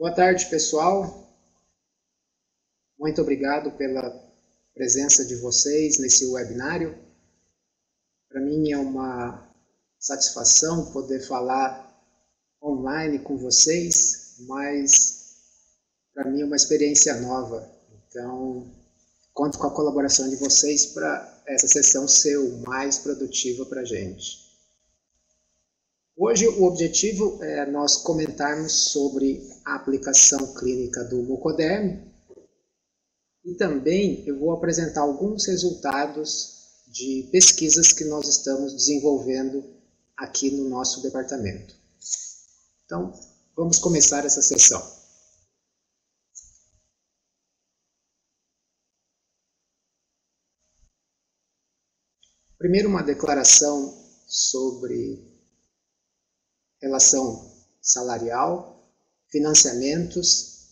Boa tarde, pessoal. Muito obrigado pela presença de vocês nesse webinário. Para mim é uma satisfação poder falar online com vocês, mas para mim é uma experiência nova. Então, conto com a colaboração de vocês para essa sessão ser o mais produtiva para a gente. Hoje o objetivo é nós comentarmos sobre a aplicação clínica do mucoderm e também eu vou apresentar alguns resultados de pesquisas que nós estamos desenvolvendo aqui no nosso departamento. Então, vamos começar essa sessão. Primeiro, uma declaração sobre relação salarial, financiamentos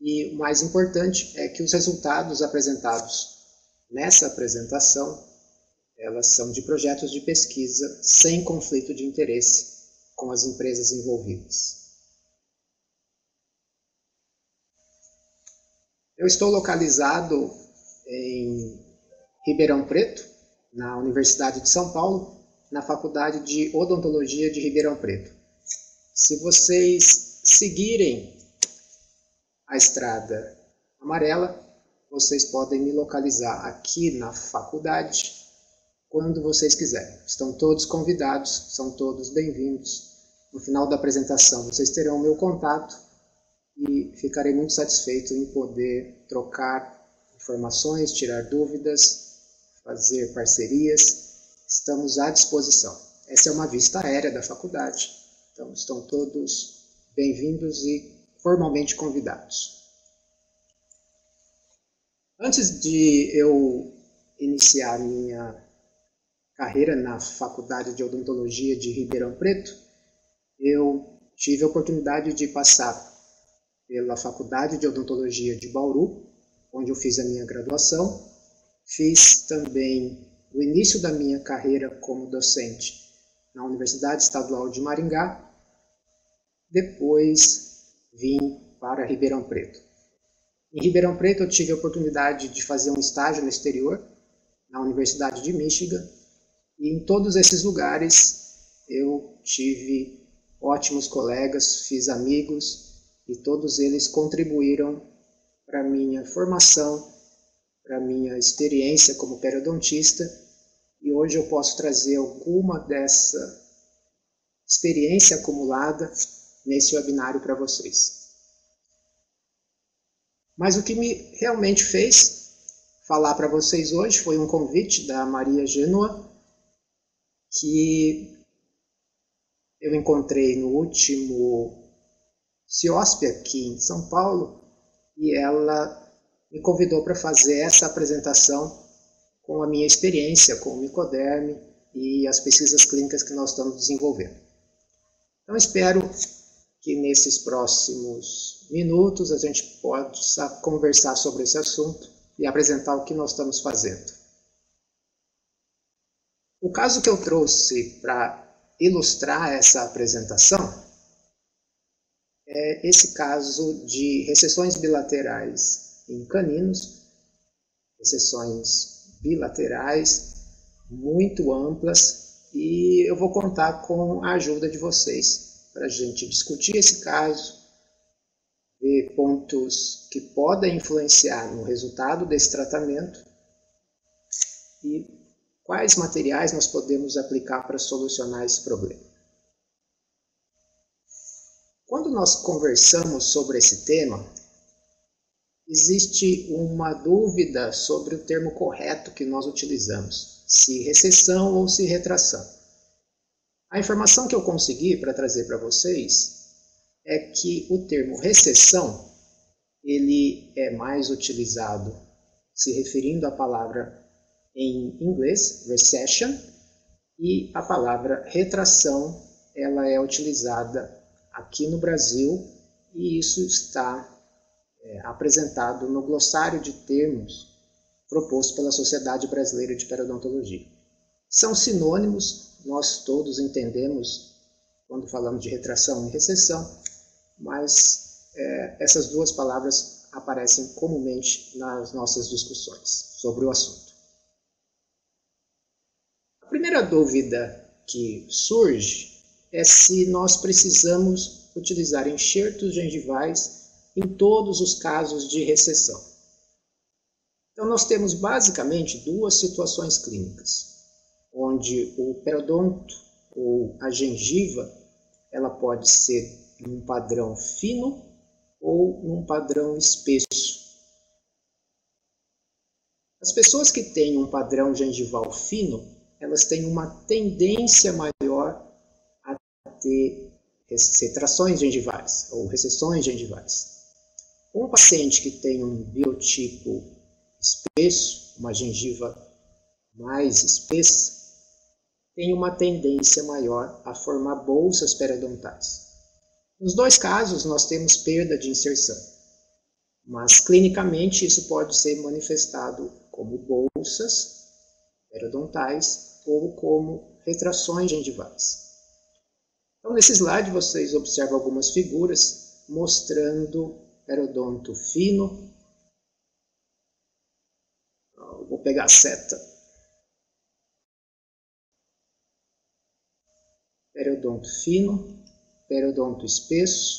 e o mais importante é que os resultados apresentados nessa apresentação, elas são de projetos de pesquisa sem conflito de interesse com as empresas envolvidas. Eu estou localizado em Ribeirão Preto, na Universidade de São Paulo, na Faculdade de Odontologia de Ribeirão Preto. Se vocês seguirem a estrada amarela, vocês podem me localizar aqui na faculdade quando vocês quiserem. Estão todos convidados, são todos bem-vindos. No final da apresentação vocês terão o meu contato e ficarei muito satisfeito em poder trocar informações, tirar dúvidas, fazer parcerias, estamos à disposição. Essa é uma vista aérea da faculdade, então estão todos bem-vindos e formalmente convidados. Antes de eu iniciar minha carreira na Faculdade de Odontologia de Ribeirão Preto, eu tive a oportunidade de passar pela Faculdade de Odontologia de Bauru, onde eu fiz a minha graduação. Fiz também o início da minha carreira como docente na Universidade Estadual de Maringá. Depois vim para Ribeirão Preto. Em Ribeirão Preto eu tive a oportunidade de fazer um estágio no exterior, na Universidade de Michigan. E em todos esses lugares eu tive ótimos colegas, fiz amigos e todos eles contribuíram para a minha formação, para a minha experiência como periodontista, e hoje eu posso trazer alguma dessa experiência acumulada nesse webinário para vocês. Mas o que me realmente fez falar para vocês hoje foi um convite da Maria Genua, que eu encontrei no último CIOSP aqui em São Paulo, e ela me convidou para fazer essa apresentação com a minha experiência com o mucoderm e as pesquisas clínicas que nós estamos desenvolvendo. Então, espero que nesses próximos minutos a gente possa conversar sobre esse assunto e apresentar o que nós estamos fazendo. O caso que eu trouxe para ilustrar essa apresentação é esse caso de recessões bilaterais em caninos, recessões bilaterais muito amplas, e eu vou contar com a ajuda de vocês para a gente discutir esse caso, ver pontos que podem influenciar no resultado desse tratamento e quais materiais nós podemos aplicar para solucionar esse problema. Quando nós conversamos sobre esse tema, existe uma dúvida sobre o termo correto que nós utilizamos, se recessão ou se retração. A informação que eu consegui para trazer para vocês é que o termo recessão, ele é mais utilizado se referindo à palavra em inglês, recession, e a palavra retração, ela é utilizada aqui no Brasil, e isso está apresentado no glossário de termos proposto pela Sociedade Brasileira de Periodontologia. São sinônimos, nós todos entendemos quando falamos de retração e recessão, mas essas duas palavras aparecem comumente nas nossas discussões sobre o assunto. A primeira dúvida que surge é se nós precisamos utilizar enxertos gengivais em todos os casos de recessão. Então, nós temos basicamente duas situações clínicas, onde o periodonto ou a gengiva ela pode ser num padrão fino ou num padrão espesso. As pessoas que têm um padrão gengival fino, elas têm uma tendência maior a ter retrações gengivais ou recessões gengivais. Um paciente que tem um biotipo espesso, uma gengiva mais espessa, tem uma tendência maior a formar bolsas periodontais. Nos dois casos, nós temos perda de inserção, mas clinicamente isso pode ser manifestado como bolsas periodontais ou como retrações gengivais. Então, nesse slide, vocês observam algumas figuras mostrando periodonto fino. Vou pegar a seta. Periodonto fino. Periodonto espesso,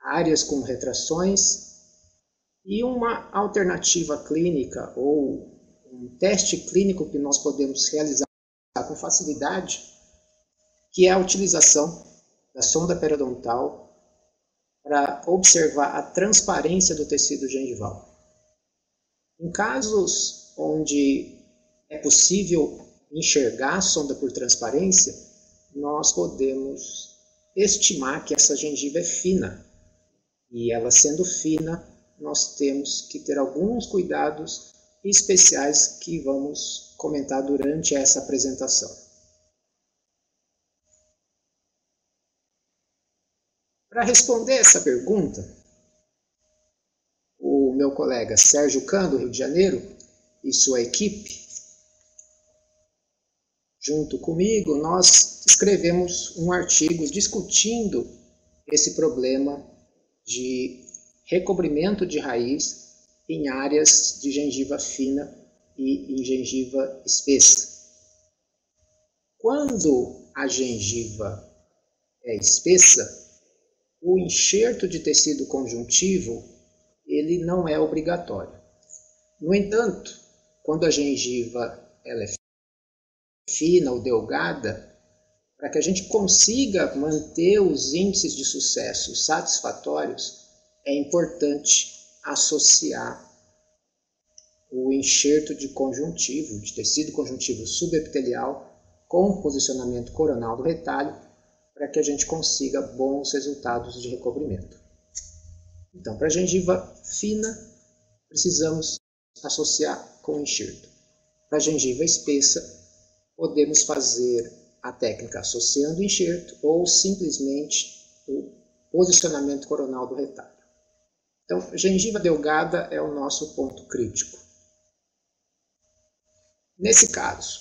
áreas com retrações e uma alternativa clínica ou um teste clínico que nós podemos realizar com facilidade, que é a utilização da sonda periodontal para observar a transparência do tecido gengival. Em casos onde é possível enxergar a sonda por transparência, nós podemos estimar que essa gengiva é fina, e ela sendo fina, nós temos que ter alguns cuidados especiais que vamos comentar durante essa apresentação. Para responder essa pergunta, o meu colega Sérgio Kahn, do Rio de Janeiro, e sua equipe, junto comigo, nós escrevemos um artigo discutindo esse problema de recobrimento de raiz em áreas de gengiva fina e em gengiva espessa. Quando a gengiva é espessa, o enxerto de tecido conjuntivo ele não é obrigatório. No entanto, quando a gengiva ela é fina ou delgada, para que a gente consiga manter os índices de sucesso satisfatórios, é importante associar o enxerto de conjuntivo, de tecido conjuntivo subepitelial, com o posicionamento coronal do retalho, para que a gente consiga bons resultados de recobrimento. Então, para a gengiva fina, precisamos associar com o enxerto. Para a gengiva espessa, podemos fazer a técnica associando o enxerto ou simplesmente o posicionamento coronal do retalho. Então, gengiva delgada é o nosso ponto crítico. Nesse caso,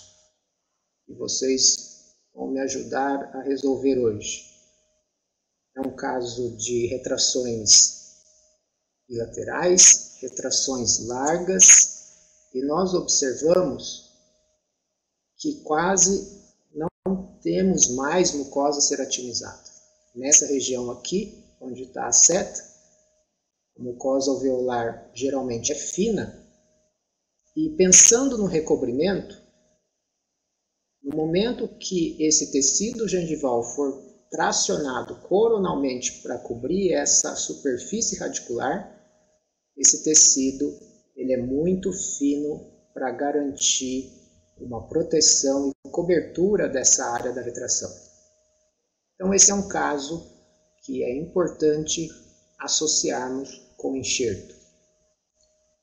que vocês vão me ajudar a resolver hoje, é um caso de retrações bilaterais, retrações largas, e nós observamos que quase não temos mais mucosa ceratinizada. Nessa região aqui, onde está a seta, a mucosa alveolar geralmente é fina, e pensando no recobrimento, no momento que esse tecido gengival for tracionado coronalmente para cobrir essa superfície radicular, esse tecido ele é muito fino para garantir uma proteção e cobertura dessa área da retração. Então, esse é um caso que é importante associarmos com o enxerto.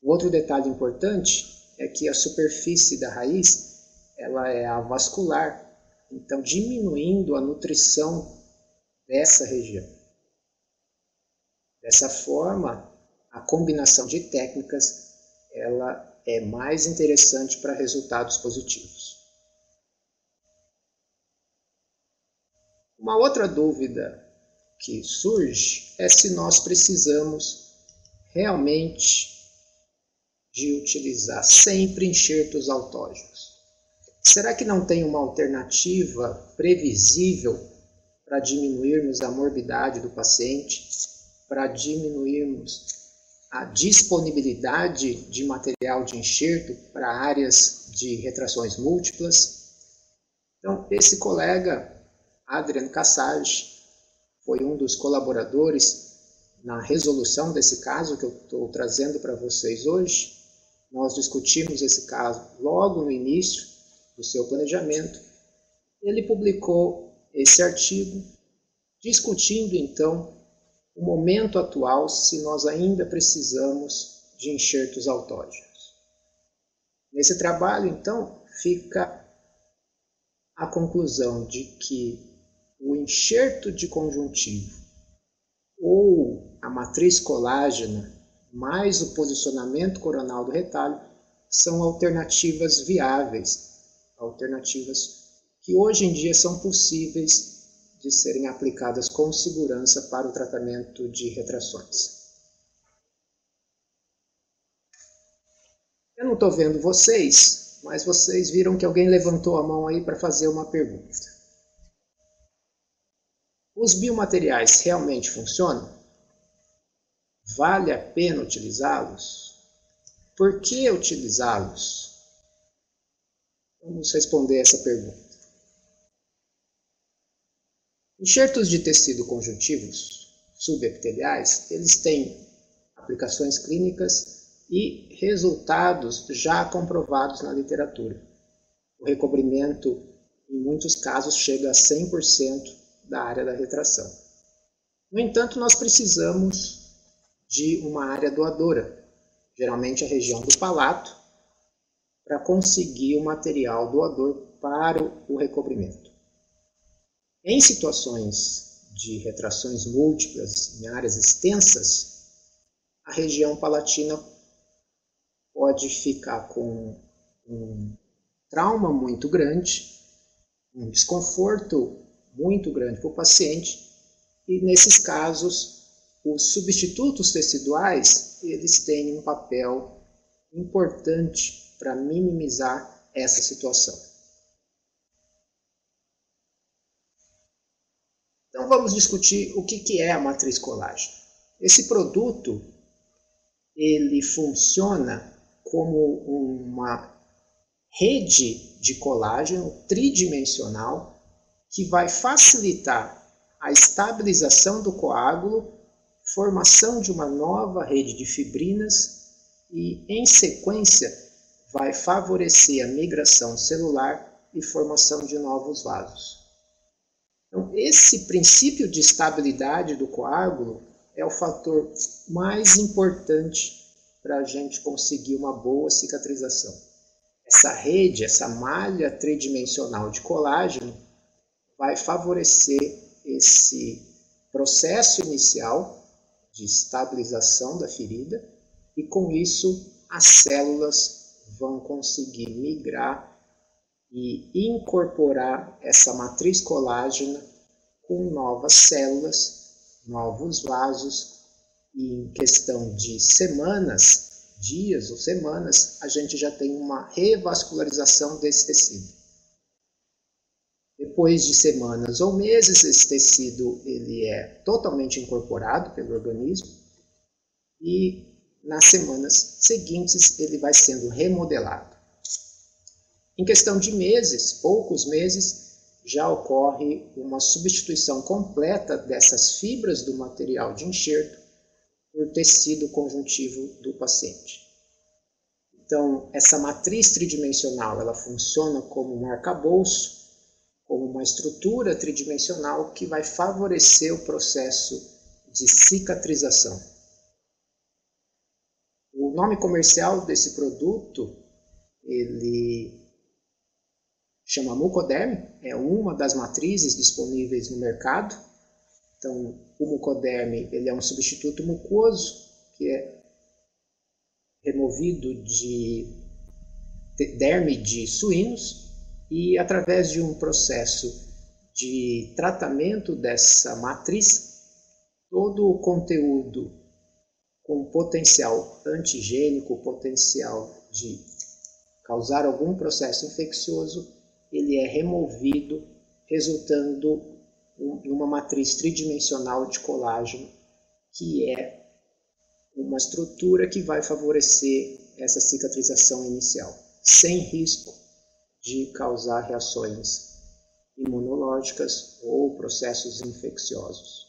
O outro detalhe importante é que a superfície da raiz ela é avascular, então diminuindo a nutrição dessa região. Dessa forma, a combinação de técnicas ela é mais interessante para resultados positivos. Uma outra dúvida que surge é se nós precisamos realmente de utilizar sempre enxertos autógenos. Será que não tem uma alternativa previsível para diminuirmos a morbidade do paciente, para diminuirmos a disponibilidade de material de enxerto para áreas de retrações múltiplas? Então, esse colega, Adriano Cassage, foi um dos colaboradores na resolução desse caso que eu estou trazendo para vocês hoje. Nós discutimos esse caso logo no início do seu planejamento. Ele publicou esse artigo, discutindo então o momento atual, se nós ainda precisamos de enxertos autógenos. Nesse trabalho, então, fica a conclusão de que o enxerto de conjuntivo ou a matriz colágena mais o posicionamento coronal do retalho são alternativas viáveis, alternativas que hoje em dia são possíveis de serem aplicadas com segurança para o tratamento de retrações. Eu não estou vendo vocês, mas vocês viram que alguém levantou a mão aí para fazer uma pergunta. Os biomateriais realmente funcionam? Vale a pena utilizá-los? Por que utilizá-los? Vamos responder essa pergunta. Enxertos de tecido conjuntivos subepiteliais, eles têm aplicações clínicas e resultados já comprovados na literatura. O recobrimento, em muitos casos, chega a 100% da área da retração. No entanto, nós precisamos de uma área doadora, geralmente a região do palato, para conseguir o material doador para o recobrimento. Em situações de retrações múltiplas, em áreas extensas, a região palatina pode ficar com um trauma muito grande, um desconforto muito grande para o paciente, e nesses casos, os substitutos teciduais, eles têm um papel importante para minimizar essa situação. Então vamos discutir o que é a matriz colágena. Esse produto, ele funciona como uma rede de colágeno tridimensional que vai facilitar a estabilização do coágulo, formação de uma nova rede de fibrinas e, em sequência, vai favorecer a migração celular e formação de novos vasos. Então, esse princípio de estabilidade do coágulo é o fator mais importante para a gente conseguir uma boa cicatrização. Essa rede, essa malha tridimensional de colágeno vai favorecer esse processo inicial de estabilização da ferida e, com isso, as células vão conseguir migrar e incorporar essa matriz colágena com novas células, novos vasos, e em questão de semanas, dias ou semanas, a gente já tem uma revascularização desse tecido. Depois de semanas ou meses, esse tecido ele é totalmente incorporado pelo organismo e nas semanas seguintes ele vai sendo remodelado. Em questão de meses, poucos meses, já ocorre uma substituição completa dessas fibras do material de enxerto por tecido conjuntivo do paciente. Então, essa matriz tridimensional, ela funciona como um arcabouço, como uma estrutura tridimensional que vai favorecer o processo de cicatrização. O nome comercial desse produto, ele chama mucoderm, é uma das matrizes disponíveis no mercado. Então, o mucoderm ele é um substituto mucoso que é removido de derme de suínos e, através de um processo de tratamento dessa matriz, todo o conteúdo com potencial antigênico, potencial de causar algum processo infeccioso, ele é removido, resultando em uma matriz tridimensional de colágeno, que é uma estrutura que vai favorecer essa cicatrização inicial, sem risco de causar reações imunológicas ou processos infecciosos.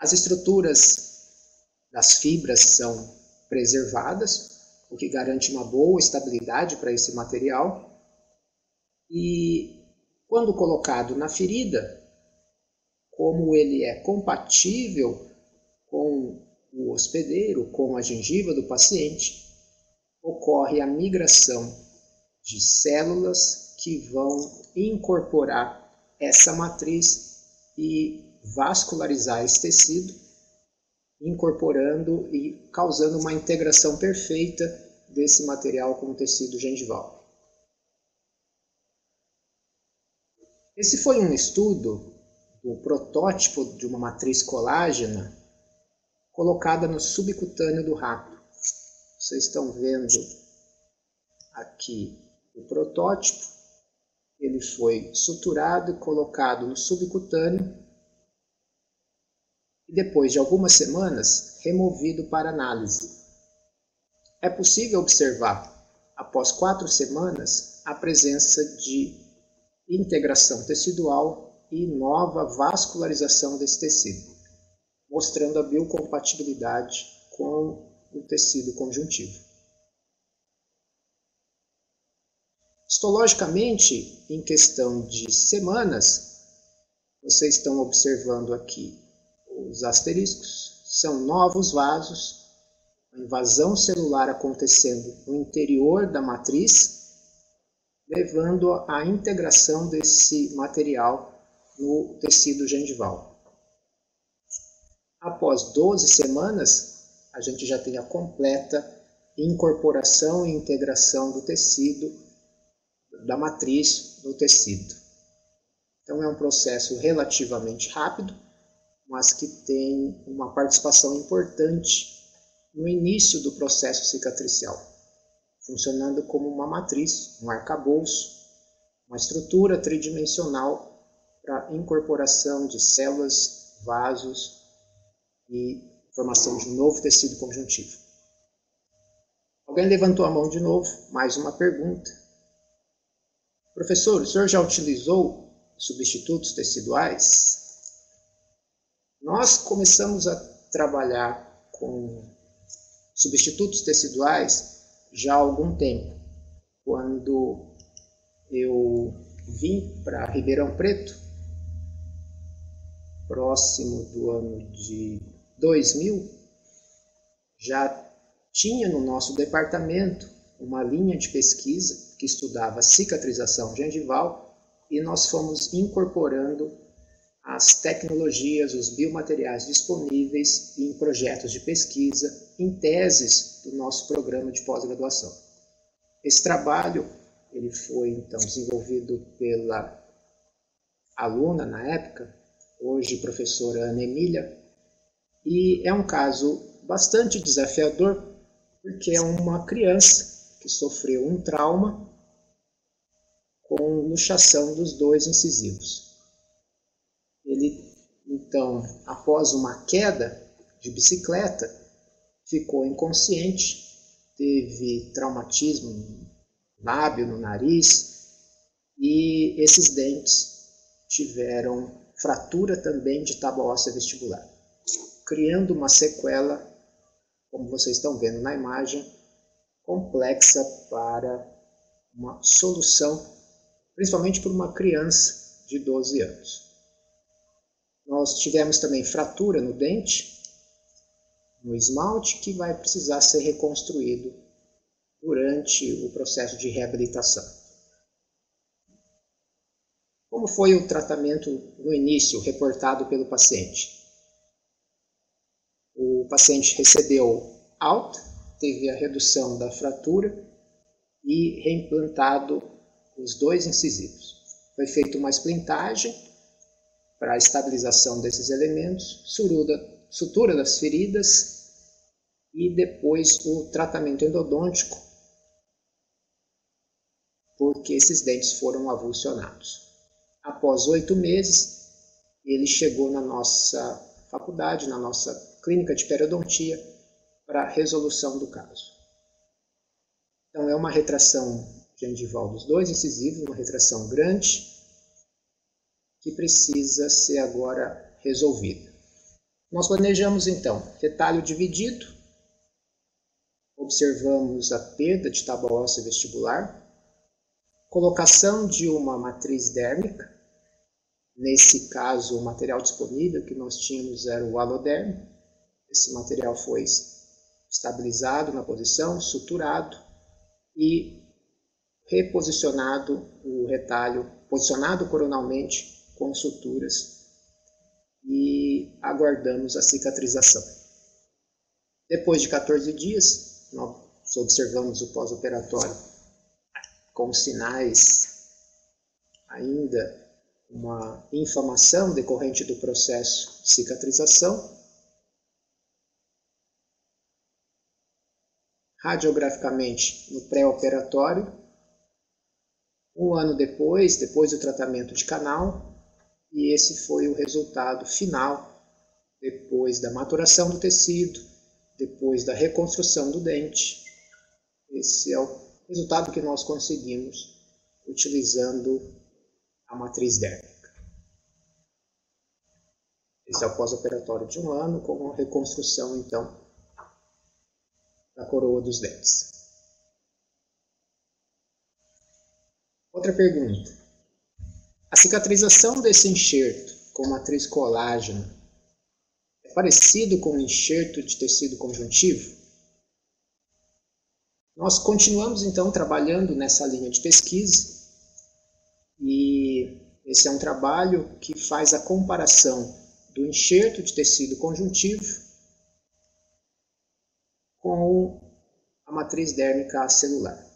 As estruturas das fibras são preservadas, o que garante uma boa estabilidade para esse material. E quando colocado na ferida, como ele é compatível com o hospedeiro, com a gengiva do paciente, ocorre a migração de células que vão incorporar essa matriz e vascularizar esse tecido, incorporando e causando uma integração perfeita desse material com o tecido gengival. Esse foi um estudo do protótipo de uma matriz colágena colocada no subcutâneo do rato. Vocês estão vendo aqui o protótipo. Ele foi suturado e colocado no subcutâneo e depois de algumas semanas removido para análise. É possível observar, após 4 semanas, a presença de integração tecidual e nova vascularização desse tecido, mostrando a biocompatibilidade com o tecido conjuntivo. Histologicamente, em questão de semanas, vocês estão observando aqui os asteriscos, são novos vasos, a invasão celular acontecendo no interior da matriz, levando à integração desse material no tecido gengival. Após 12 semanas, a gente já tem a completa incorporação e integração do tecido, da matriz no tecido. Então é um processo relativamente rápido, mas que tem uma participação importante no início do processo cicatricial, funcionando como uma matriz, um arcabouço, uma estrutura tridimensional para incorporação de células, vasos e formação de um novo tecido conjuntivo. Alguém levantou a mão de novo, mais uma pergunta. Professor, o senhor já utilizou substitutos teciduais? Nós começamos a trabalhar com substitutos teciduais já há algum tempo. Quando eu vim para Ribeirão Preto, próximo do ano de 2000, já tinha no nosso departamento uma linha de pesquisa que estudava cicatrização gengival e nós fomos incorporando as tecnologias, os biomateriais disponíveis em projetos de pesquisa, em teses do nosso programa de pós-graduação. Esse trabalho ele foi então desenvolvido pela aluna na época, hoje professora Ana Emília, e é um caso bastante desafiador porque é uma criança que sofreu um trauma com luxação dos 2 incisivos. Ele então, após uma queda de bicicleta, ficou inconsciente, teve traumatismo no lábio, no nariz, e esses dentes tiveram fratura também de tábua óssea vestibular, criando uma sequela, como vocês estão vendo na imagem, complexa para uma solução, principalmente por uma criança de 12 anos. Nós tivemos também fratura no dente, no esmalte, que vai precisar ser reconstruído durante o processo de reabilitação. Como foi o tratamento no início reportado pelo paciente? O paciente recebeu alta, teve a redução da fratura e reimplantado os 2 incisivos. Foi feita uma esplintagem para a estabilização desses elementos, sutura das feridas e depois o tratamento endodôntico, porque esses dentes foram avulsionados. Após 8 meses, ele chegou na nossa faculdade, na nossa clínica de periodontia, para resolução do caso. Então é uma retração gengival dos 2 incisivos, uma retração grande, que precisa ser agora resolvida. Nós planejamos então retalho dividido, observamos a perda de tábua óssea vestibular, colocação de uma matriz dérmica, nesse caso o material disponível que nós tínhamos era o aloderme, esse material foi estabilizado na posição, suturado e reposicionado o retalho, posicionado coronalmente, com suturas e aguardamos a cicatrização. Depois de 14 dias, nós observamos o pós-operatório com sinais ainda uma inflamação decorrente do processo de cicatrização. Radiograficamente, no pré-operatório, 1 ano depois do tratamento de canal, e esse foi o resultado final, depois da maturação do tecido, depois da reconstrução do dente. Esse é o resultado que nós conseguimos utilizando a matriz dérmica. Esse é o pós-operatório de 1 ano, com a reconstrução, então, da coroa dos dentes. Outra pergunta. A cicatrização desse enxerto com matriz colágeno é parecido com o enxerto de tecido conjuntivo? Nós continuamos, então, trabalhando nessa linha de pesquisa e esse é um trabalho que faz a comparação do enxerto de tecido conjuntivo com a matriz dérmica acelular.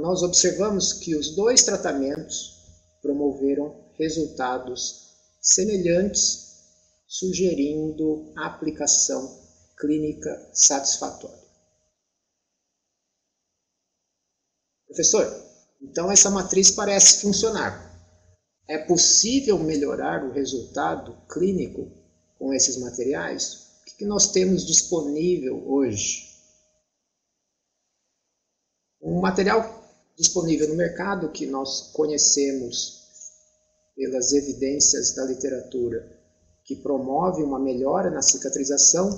Nós observamos que os 2 tratamentos promoveram resultados semelhantes, sugerindo a aplicação clínica satisfatória. Professor, então essa matriz parece funcionar. É possível melhorar o resultado clínico com esses materiais? O que nós temos disponível hoje? Um material disponível no mercado, que nós conhecemos pelas evidências da literatura, que promove uma melhora na cicatrização,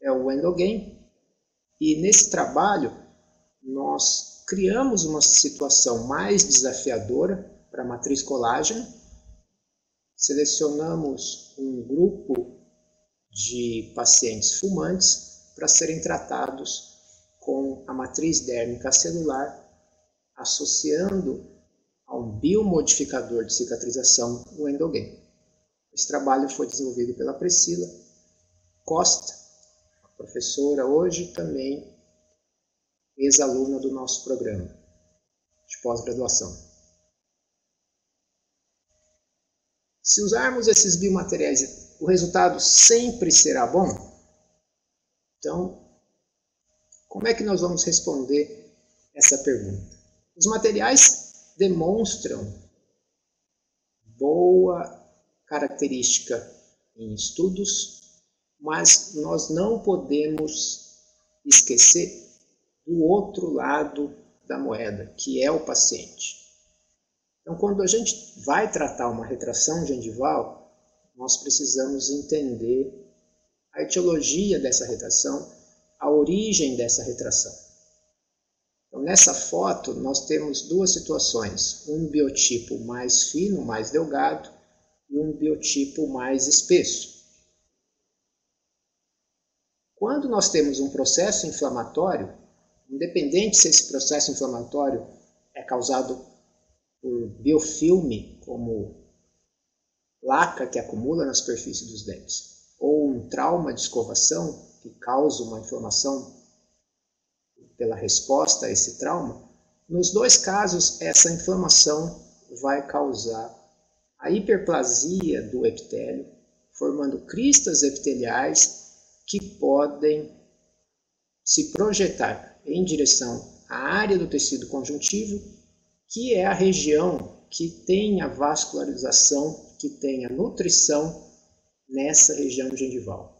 é o Emdogain. E nesse trabalho, nós criamos uma situação mais desafiadora para a matriz colágeno, selecionamos um grupo de pacientes fumantes para serem tratados com a matriz dérmica celular, associando a um biomodificador de cicatrização, o Emdogain. Esse trabalho foi desenvolvido pela Priscila Costa, a professora hoje também ex-aluna do nosso programa de pós-graduação. Se usarmos esses biomateriais, o resultado sempre será bom? Então, como é que nós vamos responder essa pergunta? Os materiais demonstram boa característica em estudos, mas nós não podemos esquecer do outro lado da moeda, que é o paciente. Então, quando a gente vai tratar uma retração gengival, nós precisamos entender a etiologia dessa retração, a origem dessa retração. Nessa foto, nós temos 2 situações, um biotipo mais fino, mais delgado, e um biotipo mais espesso. Quando nós temos um processo inflamatório, independente se esse processo inflamatório é causado por biofilme, como placa que acumula na superfície dos dentes, ou um trauma de escovação, que causa uma inflamação pela resposta a esse trauma, nos 2 casos essa inflamação vai causar a hiperplasia do epitélio, formando cristas epiteliais que podem se projetar em direção à área do tecido conjuntivo, que é a região que tem a vascularização, que tem a nutrição nessa região gengival.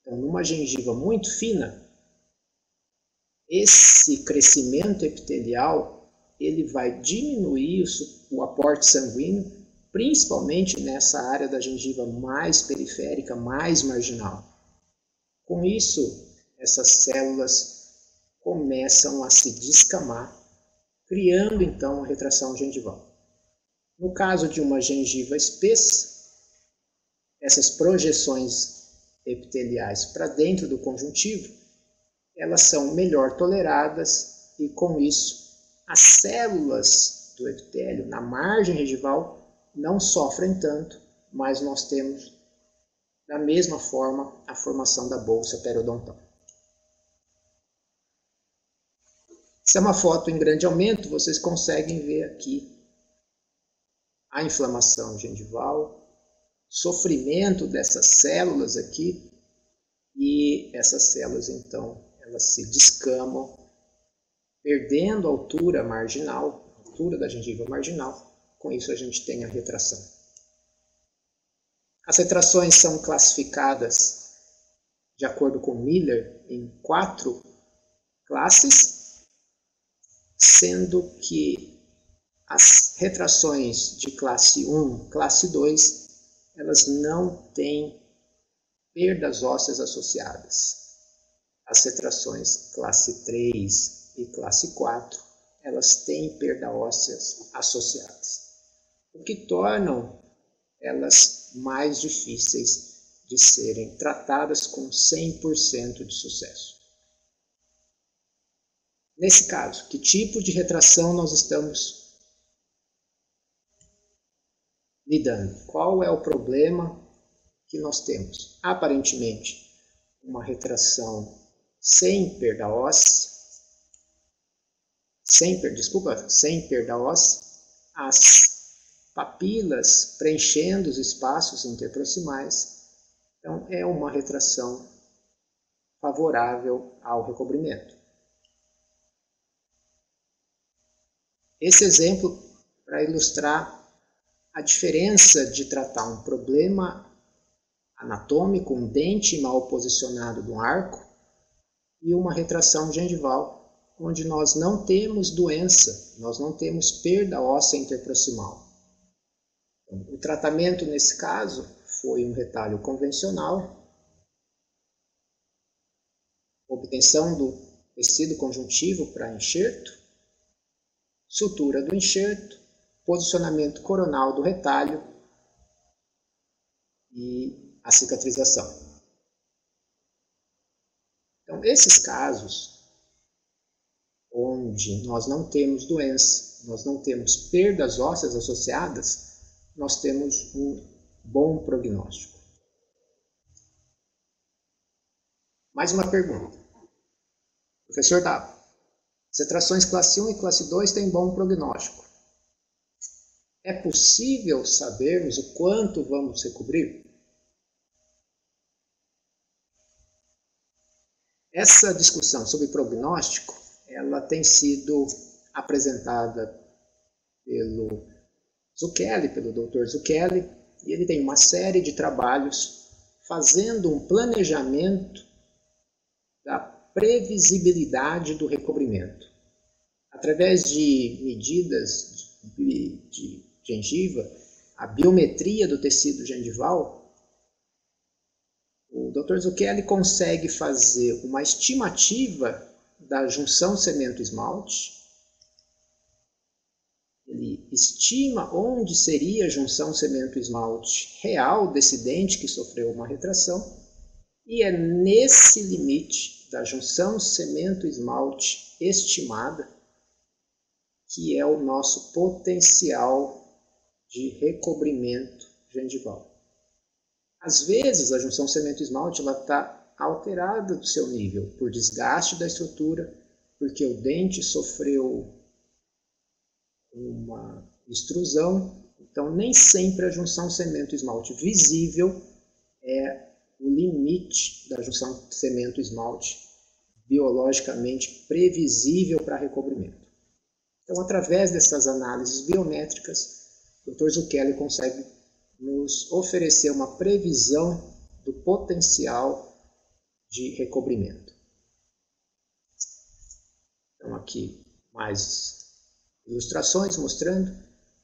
Então, numa gengiva muito fina, esse crescimento epitelial ele vai diminuir o aporte sanguíneo, principalmente nessa área da gengiva mais periférica, mais marginal. Com isso, essas células começam a se descamar, criando então a retração gengival. No caso de uma gengiva espessa, essas projeções epiteliais para dentro do conjuntivo, elas são melhor toleradas e, com isso, as células do epitélio na margem gengival não sofrem tanto, mas nós temos, da mesma forma, a formação da bolsa periodontal. Se é uma foto em grande aumento, vocês conseguem ver aqui a inflamação gengival, sofrimento dessas células aqui, e essas células, então, elas se descamam, perdendo a altura marginal, a altura da gengiva marginal. Com isso, a gente tem a retração. As retrações são classificadas, de acordo com Miller, em 4 classes, sendo que as retrações de classe 1, classe 2, elas não têm perdas ósseas associadas. As retrações classe 3 e classe 4, elas têm perdas ósseas associadas, o que tornam elas mais difíceis de serem tratadas com 100% de sucesso. Nesse caso, que tipo de retração nós estamos lidando? Qual é o problema que nós temos? Aparentemente, uma retração sem perda óssea, sem perda óssea, as papilas preenchendo os espaços interproximais, então é uma retração favorável ao recobrimento. Esse exemplo para ilustrar a diferença de tratar um problema anatômico, um dente mal posicionado de um arco, e uma retração gengival, onde nós não temos doença, nós não temos perda óssea interproximal. O tratamento nesse caso foi um retalho convencional, obtenção do tecido conjuntivo para enxerto, sutura do enxerto, posicionamento coronal do retalho e a cicatrização. Então, esses casos onde nós não temos doença, nós não temos perdas ósseas associadas, nós temos um bom prognóstico. Mais uma pergunta. Professor Taba, as retrações classe 1 e classe 2 têm bom prognóstico. É possível sabermos o quanto vamos recobrir? Essa discussão sobre prognóstico, ela tem sido apresentada pelo Zucchelli, pelo Dr. Zucchelli, e ele tem uma série de trabalhos fazendo um planejamento da previsibilidade do recobrimento. Através de medidas de gengiva, a biometria do tecido gengival, o Dr. Zucchelli consegue fazer uma estimativa da junção cemento-esmalte. Ele estima onde seria a junção cemento-esmalte real desse dente que sofreu uma retração. E é nesse limite da junção cemento-esmalte estimada que é o nosso potencial de recobrimento gengival. Às vezes, a junção cemento-esmalte está alterada do seu nível, por desgaste da estrutura, porque o dente sofreu uma extrusão. Então, nem sempre a junção cemento-esmalte visível é o limite da junção cemento-esmalte biologicamente previsível para recobrimento. Então, através dessas análises biométricas, o Dr. Zucchelli consegue nos oferecer uma previsão do potencial de recobrimento. Então, aqui mais ilustrações mostrando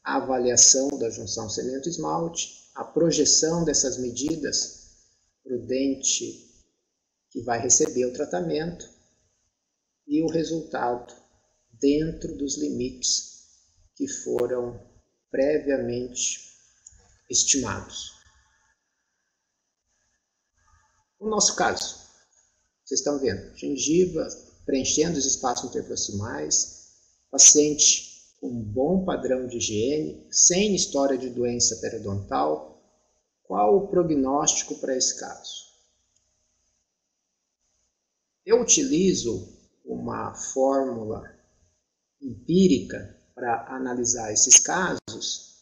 a avaliação da junção cemento-esmalte, a projeção dessas medidas para o dente que vai receber o tratamento e o resultado dentro dos limites que foram previamente estimados. No nosso caso, vocês estão vendo, gengiva preenchendo os espaços interproximais, paciente com um bom padrão de higiene, sem história de doença periodontal. Qual o prognóstico para esse caso? Eu utilizo uma fórmula empírica para analisar esses casos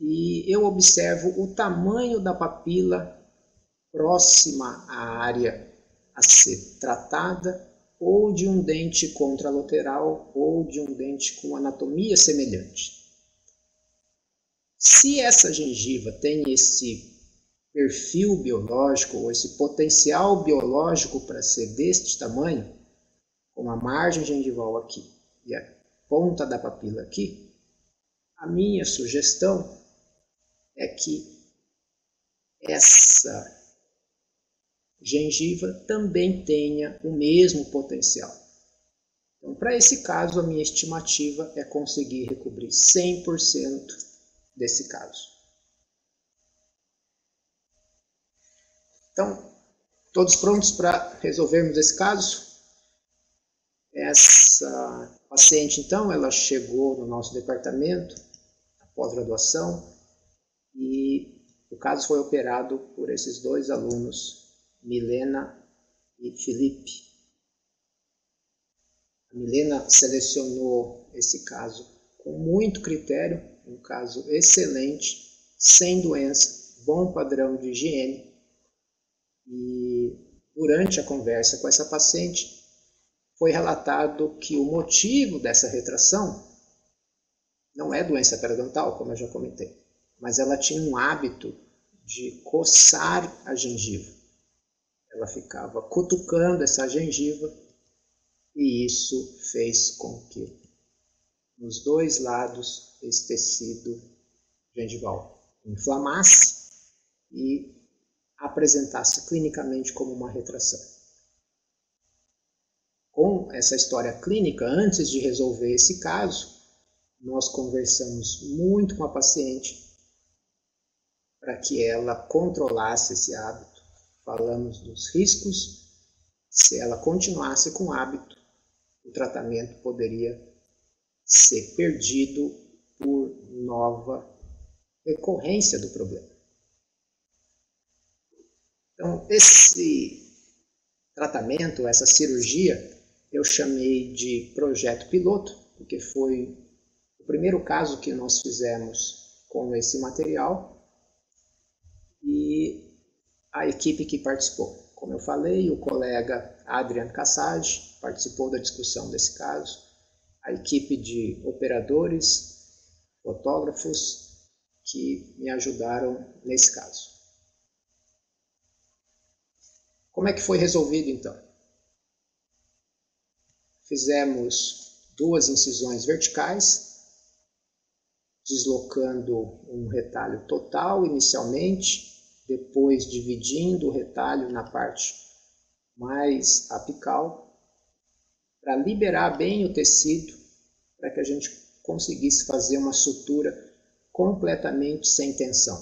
e eu observo o tamanho da papila próxima à área a ser tratada, ou de um dente contralateral, ou de um dente com anatomia semelhante. Se essa gengiva tem esse perfil biológico, ou esse potencial biológico para ser deste tamanho, com a margem gengival aqui e a ponta da papila aqui, a minha sugestão é que essa gengiva também tenha o mesmo potencial. Então, para esse caso, a minha estimativa é conseguir recobrir 100% desse caso. Então, todos prontos para resolvermos esse caso? Essa paciente, então, ela chegou no nosso departamento, na pós-graduação, e o caso foi operado por esses dois alunos, Milena e Felipe. A Milena selecionou esse caso com muito critério, um caso excelente, sem doença, bom padrão de higiene. E durante a conversa com essa paciente, foi relatado que o motivo dessa retração não é doença periodontal, como eu já comentei, mas ela tinha um hábito de coçar a gengiva. Ela ficava cutucando essa gengiva e isso fez com que nos dois lados esse tecido gengival inflamasse e apresentasse clinicamente como uma retração. Com essa história clínica, antes de resolver esse caso, nós conversamos muito com a paciente para que ela controlasse esse hábito. Falamos dos riscos, se ela continuasse com o hábito, o tratamento poderia ser perdido por nova recorrência do problema. Então, esse tratamento, essa cirurgia, eu chamei de projeto piloto, porque foi o primeiro caso que nós fizemos com esse material e a equipe que participou. Como eu falei, o colega Adriano Cassage participou da discussão desse caso, a equipe de operadores, fotógrafos, que me ajudaram nesse caso. Como é que foi resolvido, então? Fizemos duas incisões verticais, deslocando um retalho total inicialmente, depois dividindo o retalho na parte mais apical, para liberar bem o tecido, para que a gente conseguisse fazer uma sutura completamente sem tensão.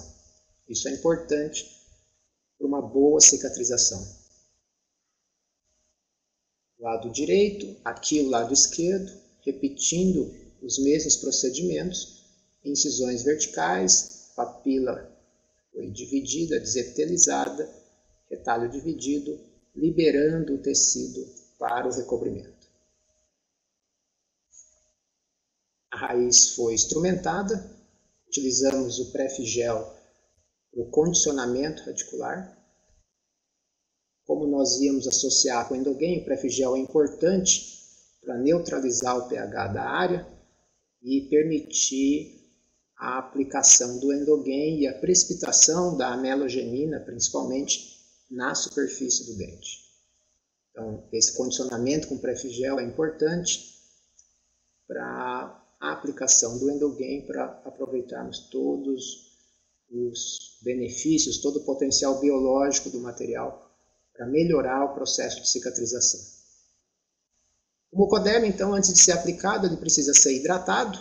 Isso é importante para uma boa cicatrização. Lado direito, aqui o lado esquerdo, repetindo os mesmos procedimentos, incisões verticais, papila foi dividida, desepitelizada, retalho dividido, liberando o tecido para o recobrimento. A raiz foi instrumentada, utilizamos o Pref Gel para o condicionamento radicular. Como nós íamos associar com o Emdogain, o Pref Gel é importante para neutralizar o pH da área e permitir a aplicação do Emdogain e a precipitação da amelogenina, principalmente na superfície do dente. Então, esse condicionamento com Pref Gel é importante para a aplicação do Emdogain, para aproveitarmos todos os benefícios, todo o potencial biológico do material para melhorar o processo de cicatrização. O mucoderm, então, antes de ser aplicado, ele precisa ser hidratado.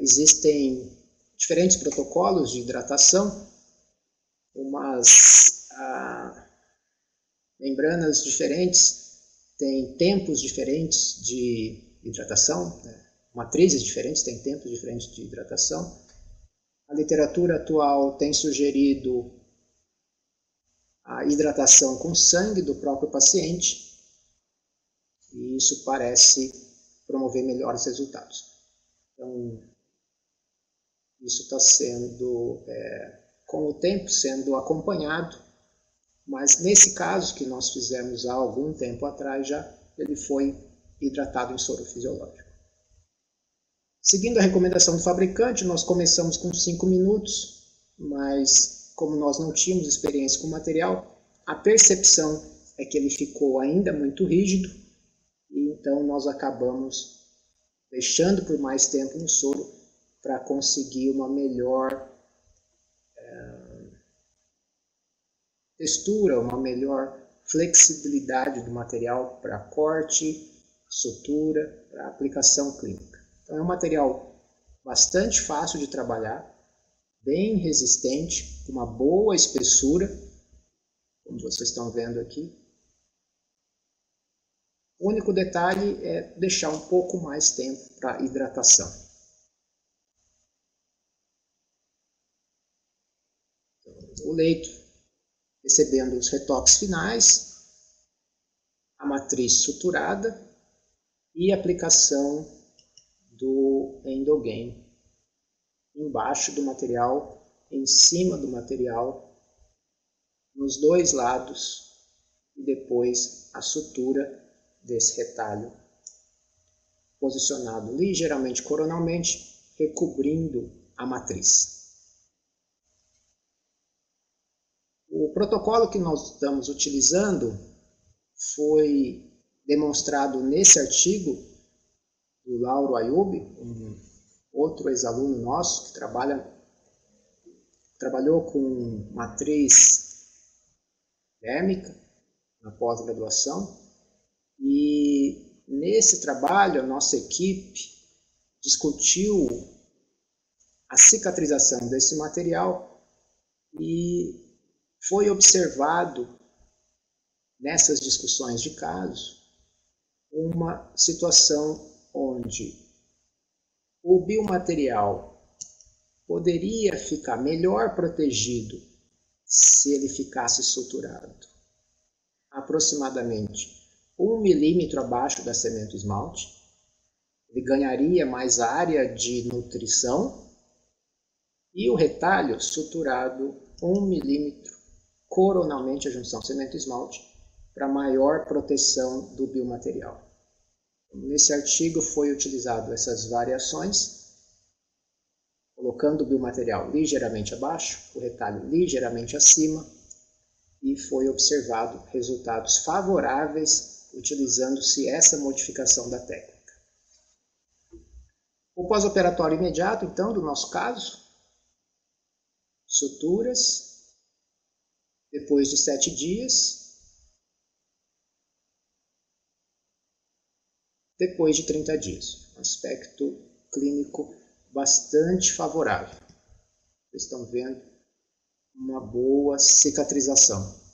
Existem diferentes protocolos de hidratação, umas membranas diferentes, tem tempos diferentes de hidratação, né? Matrizes diferentes, tem tempos diferentes de hidratação. A literatura atual tem sugerido a hidratação com sangue do próprio paciente, e isso parece promover melhores resultados. Então, isso está sendo, com o tempo, sendo acompanhado, mas nesse caso que nós fizemos há algum tempo atrás já, ele foi hidratado em soro fisiológico. Seguindo a recomendação do fabricante, nós começamos com 5 minutos, mas como nós não tínhamos experiência com o material, a percepção é que ele ficou ainda muito rígido, e então nós acabamos deixando por mais tempo no soro para conseguir uma melhor textura, uma melhor flexibilidade do material para corte, sutura, para aplicação clínica. Então é um material bastante fácil de trabalhar, bem resistente, com uma boa espessura, como vocês estão vendo aqui. O único detalhe é deixar um pouco mais tempo para hidratação. O leito recebendo os retoques finais, a matriz suturada e a aplicação do Emdogain embaixo do material, em cima do material, nos dois lados e depois a sutura desse retalho, posicionado ligeiramente coronalmente, recobrindo a matriz. O protocolo que nós estamos utilizando foi demonstrado nesse artigo do Lauro Ayubi, um outro ex-aluno nosso que trabalhou com matriz dérmica na pós-graduação. E nesse trabalho, a nossa equipe discutiu a cicatrização desse material e foi observado, nessas discussões de caso, uma situação onde o biomaterial poderia ficar melhor protegido se ele ficasse suturado aproximadamente 1 milímetro abaixo da cemento esmalte, ele ganharia mais área de nutrição, e o retalho suturado 1 milímetro coronalmente à junção cemento esmalte para maior proteção do biomaterial. Nesse artigo foi utilizado essas variações, colocando o biomaterial ligeiramente abaixo, o retalho ligeiramente acima, e foi observado resultados favoráveis utilizando-se essa modificação da técnica. O pós-operatório imediato, então, do nosso caso, suturas, depois de 7 dias, depois de 30 dias. Um aspecto clínico bastante favorável. Vocês estão vendo uma boa cicatrização.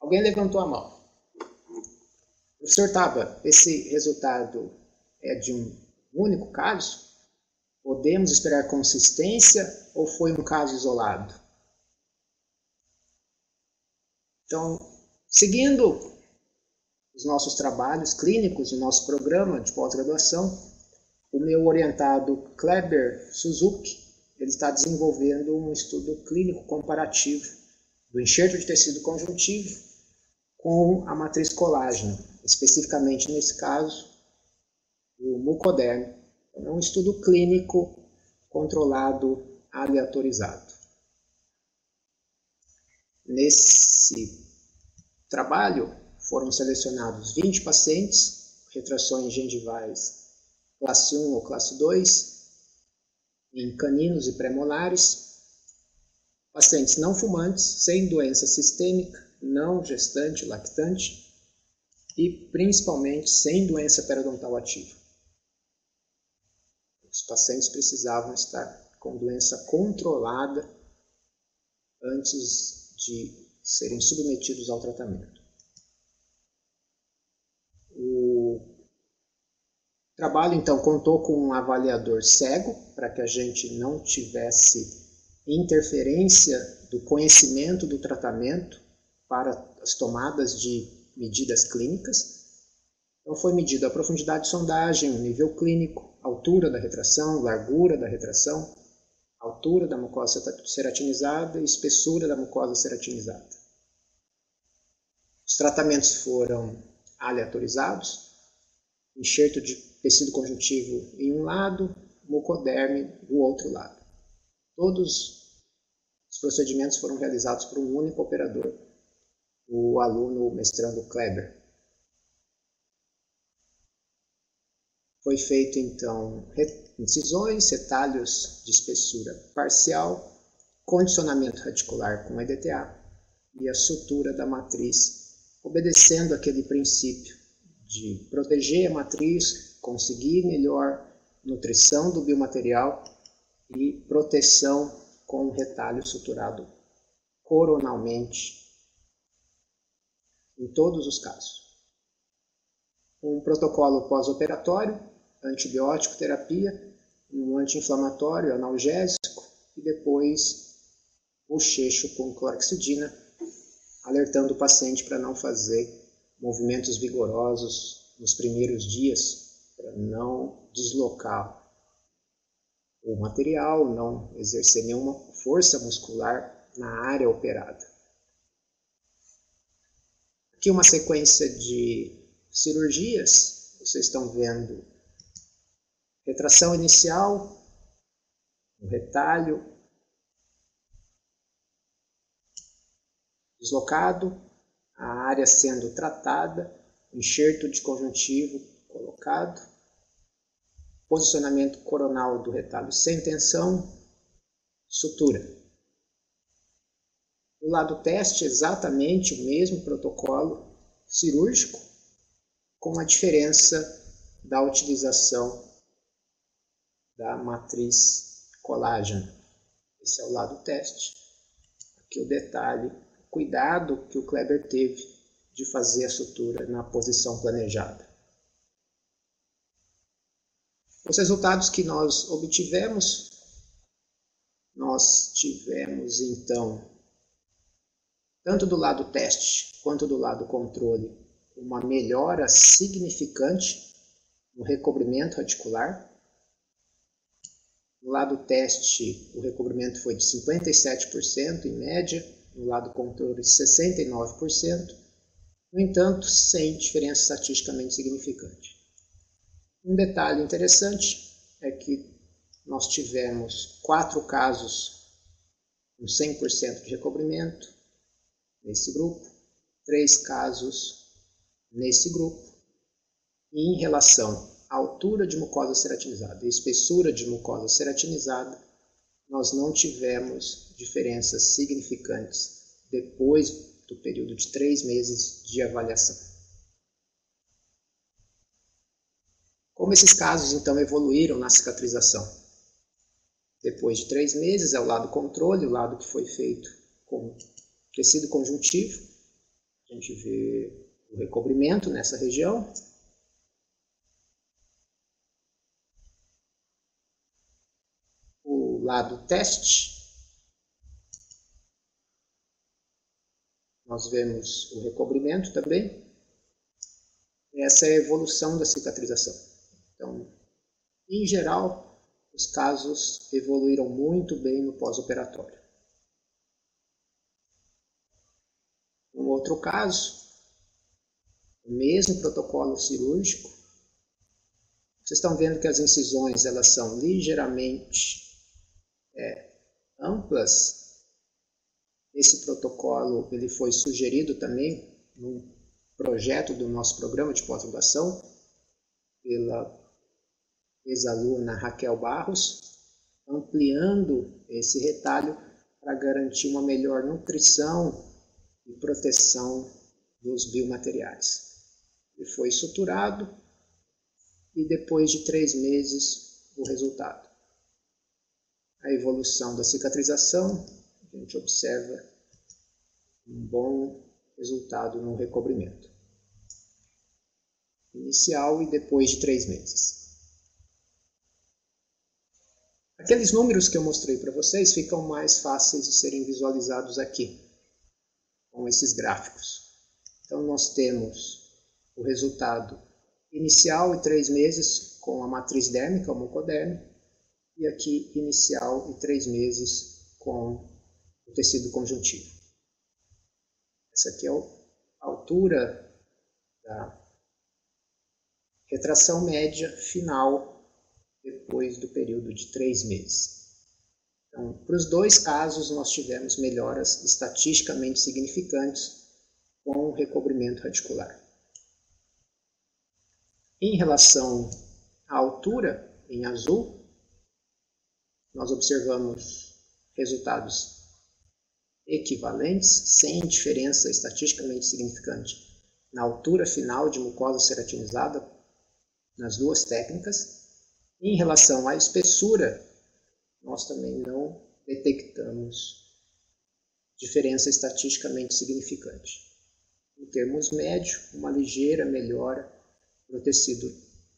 Alguém levantou a mão. Professor Taba, esse resultado é de um único caso? Podemos esperar consistência ou foi um caso isolado? Então, seguindo os nossos trabalhos clínicos, o nosso programa de pós-graduação, o meu orientado Kleber Suzuki, ele está desenvolvendo um estudo clínico comparativo do enxerto de tecido conjuntivo com a matriz colágeno, especificamente nesse caso, o mucoderm. É um estudo clínico controlado, aleatorizado. Nesse trabalho foram selecionados 20 pacientes, retrações gengivais classe 1 ou classe 2, em caninos e premolares, pacientes não fumantes, sem doença sistêmica, não gestante, lactante e principalmente sem doença periodontal ativa. Os pacientes precisavam estar com doença controlada antes de serem submetidos ao tratamento. O trabalho, então, contou com um avaliador cego, para que a gente não tivesse interferência do conhecimento do tratamento para as tomadas de medidas clínicas. Então, foi medida a profundidade de sondagem, o nível clínico, a altura da retração, largura da retração, a altura da mucosa ceratinizada e espessura da mucosa ceratinizada. Os tratamentos foram aleatorizados, enxerto de tecido conjuntivo em um lado, mucoderme do outro lado. Todos os procedimentos foram realizados por um único operador, o aluno mestrando Kleber. Foi feito então incisões, retalhos de espessura parcial, condicionamento radicular com EDTA e a sutura da matriz, obedecendo aquele princípio de proteger a matriz, conseguir melhor nutrição do biomaterial e proteção com o retalho suturado coronalmente em todos os casos. Um protocolo pós-operatório, antibiótico terapia, um anti-inflamatório analgésico e depois bochecho com clorhexidina, alertando o paciente para não fazer movimentos vigorosos nos primeiros dias, para não deslocar o material, não exercer nenhuma força muscular na área operada. Aqui uma sequência de cirurgias, vocês estão vendo retração inicial, um retalho deslocado, a área sendo tratada, enxerto de conjuntivo colocado, posicionamento coronal do retalho sem tensão, sutura. Do lado teste, exatamente o mesmo protocolo cirúrgico, com a diferença da utilização da matriz colágeno. Esse é o lado teste. Aqui o detalhe. Cuidado que o Kleber teve de fazer a sutura na posição planejada. Os resultados que nós obtivemos, nós tivemos então, tanto do lado teste quanto do lado controle, uma melhora significante no recobrimento radicular. No lado teste, o recobrimento foi de 57% em média, no lado controle 69%, no entanto, sem diferença estatisticamente significante. Um detalhe interessante é que nós tivemos 4 casos com 100% de recobrimento nesse grupo, 3 casos nesse grupo, e em relação à altura de mucosa ceratinizada e espessura de mucosa ceratinizada, nós não tivemos diferenças significantes depois do período de 3 meses de avaliação. Como esses casos, então, evoluíram na cicatrização? Depois de 3 meses é o lado controle, o lado que foi feito com tecido conjuntivo. A gente vê o recobrimento nessa região. Lado teste, nós vemos o recobrimento também, essa é a evolução da cicatrização. Então, em geral, os casos evoluíram muito bem no pós-operatório. Um outro caso, o mesmo protocolo cirúrgico. Vocês estão vendo que as incisões elas são ligeiramente amplas. Esse protocolo ele foi sugerido também num projeto do nosso programa de pós-graduação pela ex-aluna Raquel Barros, ampliando esse retalho para garantir uma melhor nutrição e proteção dos biomateriais. Ele foi suturado e depois de 3 meses o resultado. A evolução da cicatrização, a gente observa um bom resultado no recobrimento inicial e depois de 3 meses. Aqueles números que eu mostrei para vocês ficam mais fáceis de serem visualizados aqui, com esses gráficos. Então nós temos o resultado inicial e 3 meses com a matriz dérmica, o mucoderm, e aqui inicial e 3 meses com o tecido conjuntivo. Essa aqui é a altura da retração média final depois do período de 3 meses. Então, para os dois casos, nós tivemos melhoras estatisticamente significantes com o recobrimento radicular. Em relação à altura, em azul, nós observamos resultados equivalentes, sem diferença estatisticamente significante na altura final de mucosa ceratinizada nas duas técnicas. Em relação à espessura, nós também não detectamos diferença estatisticamente significante. Em termos médios, uma ligeira melhora no tecido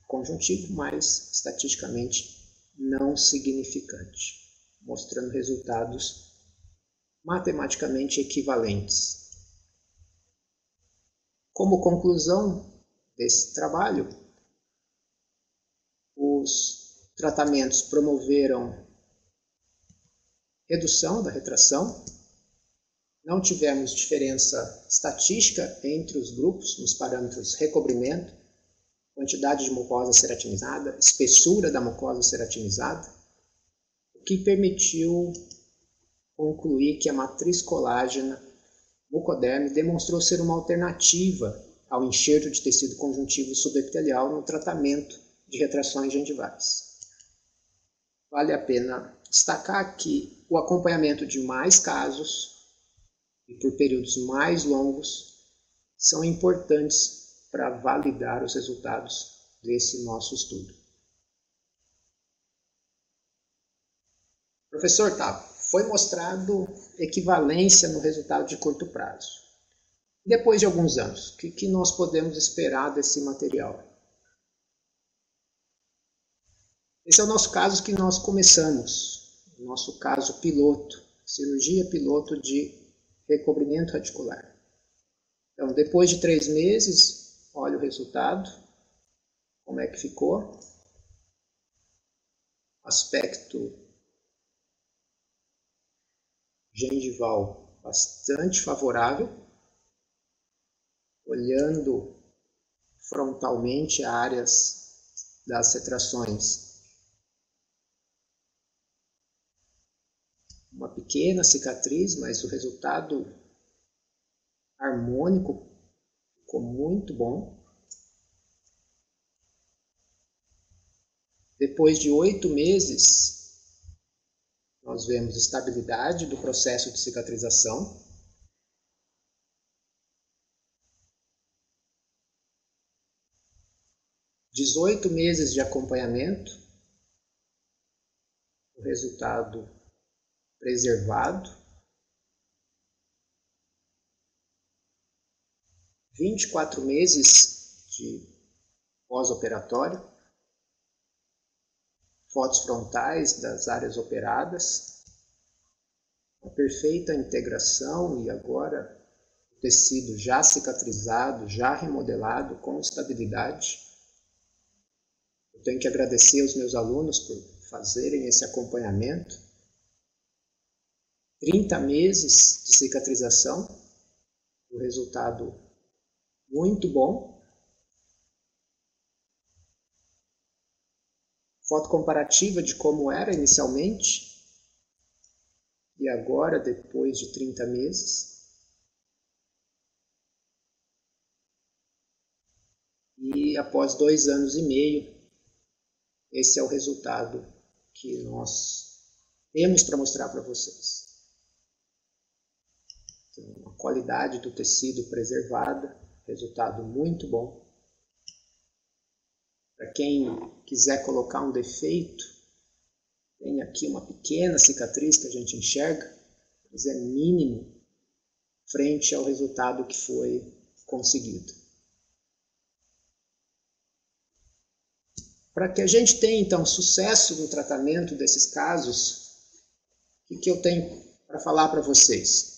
conjuntivo, mas estatisticamente não significante, mostrando resultados matematicamente equivalentes. Como conclusão desse trabalho, os tratamentos promoveram redução da retração, não tivemos diferença estatística entre os grupos nos parâmetros recobrimento, quantidade de mucosa ceratinizada, espessura da mucosa ceratinizada, o que permitiu concluir que a matriz colágena mucoderme demonstrou ser uma alternativa ao enxerto de tecido conjuntivo subepitelial no tratamento de retrações gengivais. Vale a pena destacar que o acompanhamento de mais casos e por períodos mais longos são importantes para validar os resultados desse nosso estudo. Professor Taba, foi mostrado equivalência no resultado de curto prazo. Depois de alguns anos, o que nós podemos esperar desse material? Esse é o nosso caso que nós começamos. Nosso caso piloto, cirurgia piloto de recobrimento radicular. Então, depois de 3 meses, olha o resultado, como é que ficou. Aspecto gengival bastante favorável. Olhando frontalmente áreas das retrações, uma pequena cicatriz, mas o resultado harmônico ficou muito bom. Depois de 8 meses, nós vemos estabilidade do processo de cicatrização. De 18 meses de acompanhamento, o resultado preservado. 24 meses de pós-operatório. Fotos frontais das áreas operadas. A perfeita integração e agora o tecido já cicatrizado, já remodelado, com estabilidade. Eu tenho que agradecer aos meus alunos por fazerem esse acompanhamento. 30 meses de cicatrização, um resultado muito bom. Foto comparativa de como era inicialmente e agora, depois de 30 meses. E após 2 anos e meio, esse é o resultado que nós temos para mostrar para vocês. Então, a qualidade do tecido preservada, resultado muito bom. Para quem quiser colocar um defeito, tem aqui uma pequena cicatriz que a gente enxerga, mas é mínimo frente ao resultado que foi conseguido. Para que a gente tenha, então, sucesso no tratamento desses casos, o que eu tenho para falar para vocês?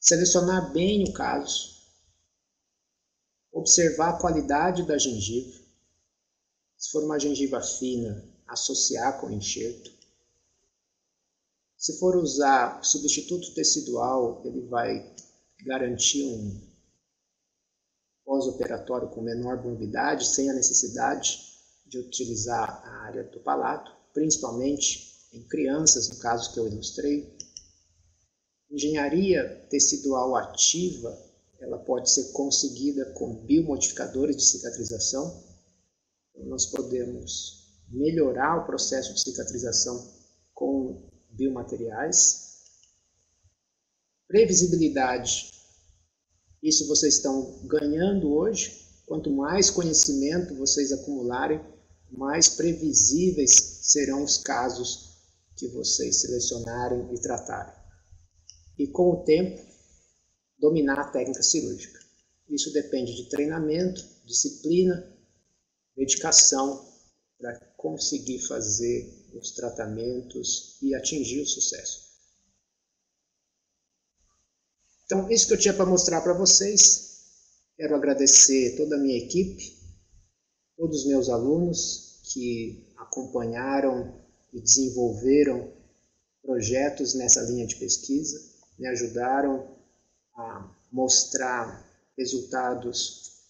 Selecionar bem o caso, observar a qualidade da gengiva, se for uma gengiva fina, associar com enxerto. Se for usar substituto tecidual, ele vai garantir um pós-operatório com menor morbidade, sem a necessidade de utilizar a área do palato, principalmente em crianças, no caso que eu ilustrei. Engenharia tecidual ativa, ela pode ser conseguida com biomodificadores de cicatrização. Então, nós podemos melhorar o processo de cicatrização com biomateriais. Previsibilidade, isso vocês estão ganhando hoje. Quanto mais conhecimento vocês acumularem, mais previsíveis serão os casos que vocês selecionarem e tratarem. E com o tempo, dominar a técnica cirúrgica. Isso depende de treinamento, disciplina, dedicação, para conseguir fazer os tratamentos e atingir o sucesso. Então, isso que eu tinha para mostrar para vocês. Quero agradecer toda a minha equipe, todos os meus alunos que acompanharam e desenvolveram projetos nessa linha de pesquisa, me ajudaram a mostrar resultados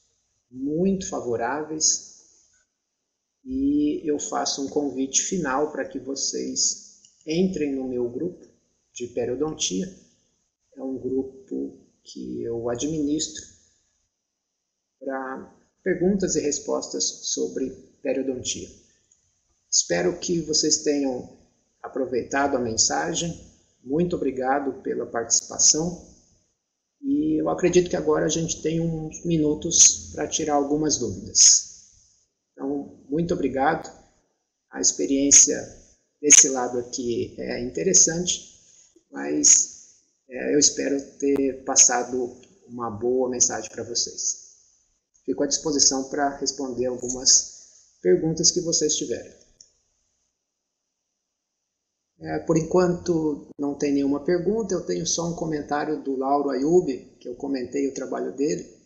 muito favoráveis. E eu faço um convite final para que vocês entrem no meu grupo de periodontia. É um grupo que eu administro para perguntas e respostas sobre periodontia. Espero que vocês tenham aproveitado a mensagem. Muito obrigado pela participação. E eu acredito que agora a gente tem uns minutos para tirar algumas dúvidas. Então, muito obrigado. A experiência desse lado aqui é interessante, mas eu espero ter passado uma boa mensagem para vocês. Fico à disposição para responder algumas perguntas que vocês tiverem. Por enquanto, não tem nenhuma pergunta. Eu tenho só um comentário do Lauro Ayubi, que eu comentei o trabalho dele.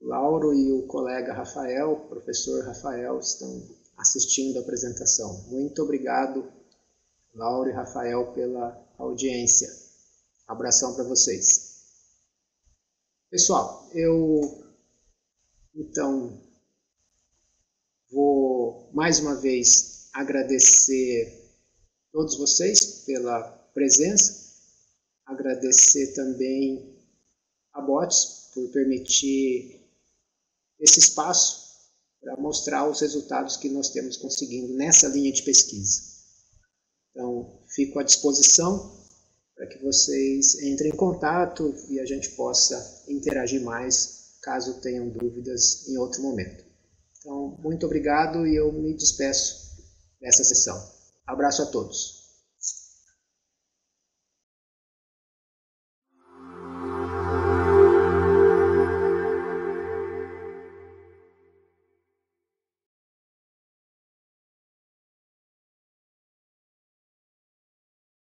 Lauro e o colega Rafael, o professor Rafael, estão assistindo a apresentação. Muito obrigado, Lauro e Rafael, pela audiência. Abração para vocês. Pessoal, eu então vou mais uma vez agradecer todos vocês pela presença, agradecer também a botiss por permitir esse espaço para mostrar os resultados que nós temos conseguindo nessa linha de pesquisa. Então, fico à disposição para que vocês entrem em contato e a gente possa interagir mais, caso tenham dúvidas em outro momento. Então, muito obrigado e eu me despeço dessa sessão. Abraço a todos.